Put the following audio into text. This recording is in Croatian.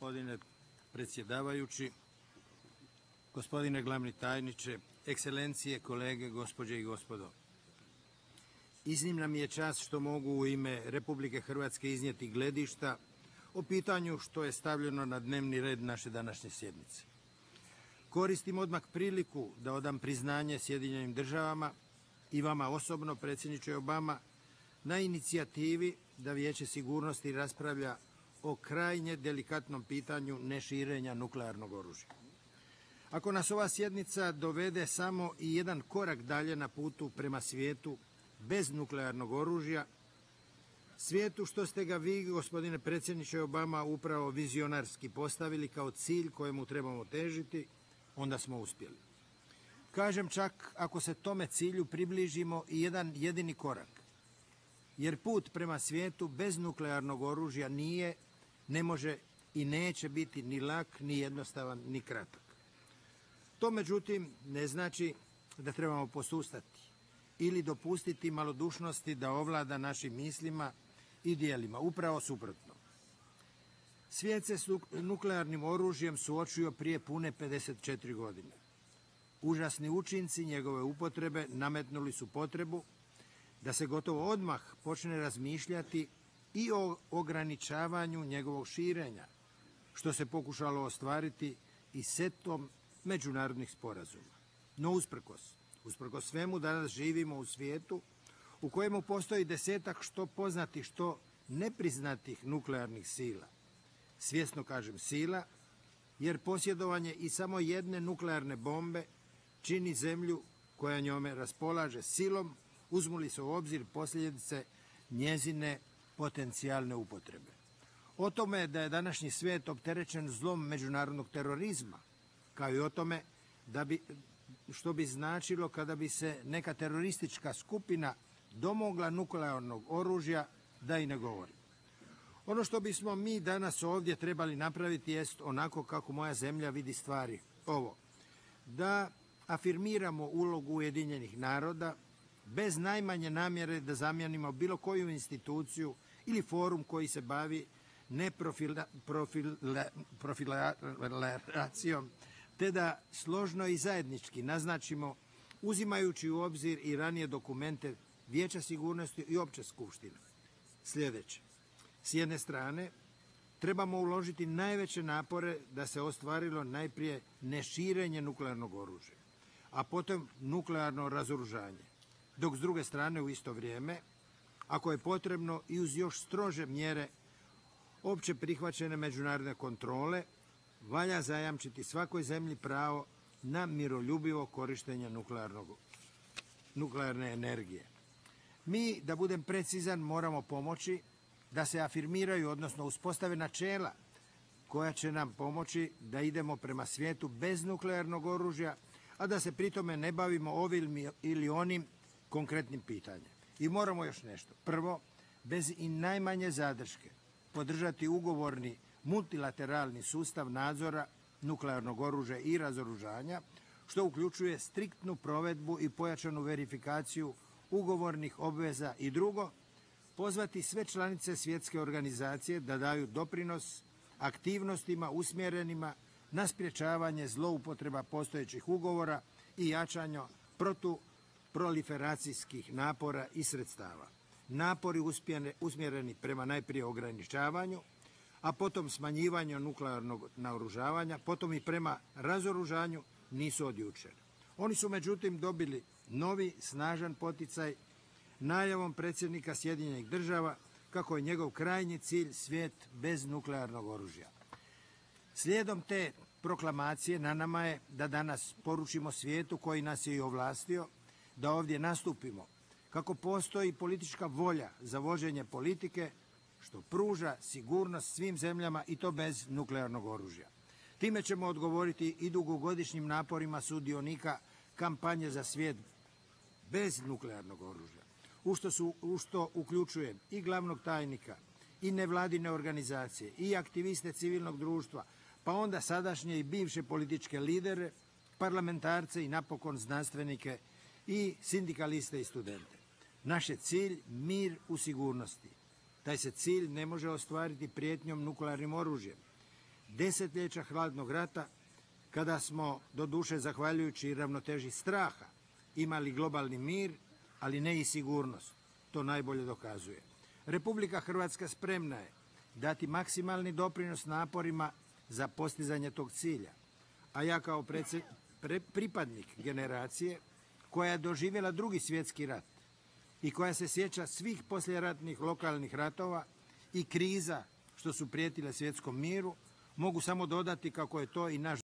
Gospodine predsjedavajući, gospodine glavni tajniče, ekscelencije, kolege, gospođe i gospodo. Iznimna mi je čast što mogu u ime Republike Hrvatske iznijeti gledišta o pitanju što je stavljeno na dnevni red naše današnje sjednice. Koristim odmah priliku da odam priznanje Sjedinjenim državama i vama osobno, predsjedniče Obama, na inicijativi da Vijeće sigurnosti raspravlja o krajnje delikatnom pitanju neširenja nuklearnog oružja. Ako nas ova sjednica dovede samo i jedan korak dalje na putu prema svijetu bez nuklearnog oružja, svijetu što ste ga vi, gospodine predsjedniče Obama, upravo vizionarski postavili kao cilj kojemu trebamo težiti, onda smo uspjeli. Kažem čak ako se tome cilju približimo i jedan jedini korak, jer put prema svijetu bez nuklearnog oružja nije, ne može i neće biti ni lak, ni jednostavan, ni kratak. To, međutim, ne znači da trebamo posustati ili dopustiti malodušnosti da ovlada našim mislima i dijelima. Upravo suprotno. Svijet se s nuklearnim oružjem suočio prije pune 54 godine. Užasni učinci njegove upotrebe nametnuli su potrebu da se gotovo odmah počne razmišljati i o ograničavanju njegovog širenja, što se pokušalo ostvariti i setom međunarodnih sporazuma. No usprkos svemu danas živimo u svijetu u kojemu postoji desetak što poznatih, što nepriznatih nuklearnih sila. Svjesno kažem sila, jer posjedovanje i samo jedne nuklearne bombe čini zemlju koja njome raspolaže silom, uzmuli se u obzir posljedice njezine potencijalne upotrebe. O tome da je današnji svijet opterećen zlom međunarodnog terorizma, kao i o tome što bi značilo kada bi se neka teroristička skupina domogla nuklearnog oružja, da i ne govorim. Ono što bismo mi danas ovdje trebali napraviti jest onako kako moja zemlja vidi stvari. Ovo, da afirmiramo ulogu Ujedinjenih naroda bez najmanje namjere da zamijenimo bilo koju instituciju ili forum koji se bavi neprofileracijom, te da složno i zajednički naznačimo, uzimajući u obzir i ranije dokumente Vijeća sigurnosti i Opće skupštine. Sljedeće, s jedne strane, trebamo uložiti najveće napore da se ostvarilo najprije neširenje nuklearnog oružja, a potom nuklearno razoružanje, dok s druge strane u isto vrijeme, ako je potrebno i uz još strože mjere opće prihvaćene međunarodne kontrole, valja zajamčiti svakoj zemlji pravo na miroljubivo korištenje nuklearne energije. Mi, da budem precizan, moramo pomoći da se afirmiraju, odnosno uspostave načela koja će nam pomoći da idemo prema svijetu bez nuklearnog oružja, a da se pritome ne bavimo ovim ili onim konkretnim pitanjem. I moramo još nešto. Prvo, bez i najmanje zadrške podržati ugovorni multilateralni sustav nadzora nuklearnog oružja i razoružanja, što uključuje striktnu provedbu i pojačanu verifikaciju ugovornih obveza. I drugo, pozvati sve članice svjetske organizacije da daju doprinos aktivnostima usmjerenima na sprječavanje zloupotreba postojećih ugovora i jačanja protuproliferacijskih napora i sredstava. Napori usmjereni prema najprije ograničavanju, a potom smanjivanju nuklearnog naoružavanja, potom i prema razoružanju, nisu od jučer. Oni su međutim dobili novi, snažan poticaj najavom predsjednika Sjedinjenih država kako je njegov krajnji cilj svijet bez nuklearnog oružja. Slijedom te proklamacije na nama je da danas poručimo svijetu koji nas je i ovlastio da ovdje nastupimo, kako postoji politička volja za vođenje politike što pruža sigurnost svim zemljama i to bez nuklearnog oružja. Time ćemo odgovoriti i dugogodišnjim naporima sudionika kampanje za svijet bez nuklearnog oružja, u što uključujem i glavnog tajnika, i nevladine organizacije, i aktiviste civilnog društva, pa onda sadašnje i bivše političke lidere, parlamentarce i napokon znanstvenike i sindikaliste i studente. Naš je cilj mir u sigurnosti. Taj se cilj ne može ostvariti prijetnjom nuklearnim oružjem. desetljeća hladnog rata, kada smo, doduše zahvaljujući ravnoteži straha, imali globalni mir, ali ne i sigurnost. To najbolje dokazuje. Republika Hrvatska spremna je dati maksimalni doprinos naporima za postizanje tog cilja. A ja kao pripadnik generacije koja je doživjela Drugi svjetski rat i koja se sjeća svih posljeratnih lokalnih ratova i kriza što su prijetile svjetskom miru, mogu samo dodati kako je to i naš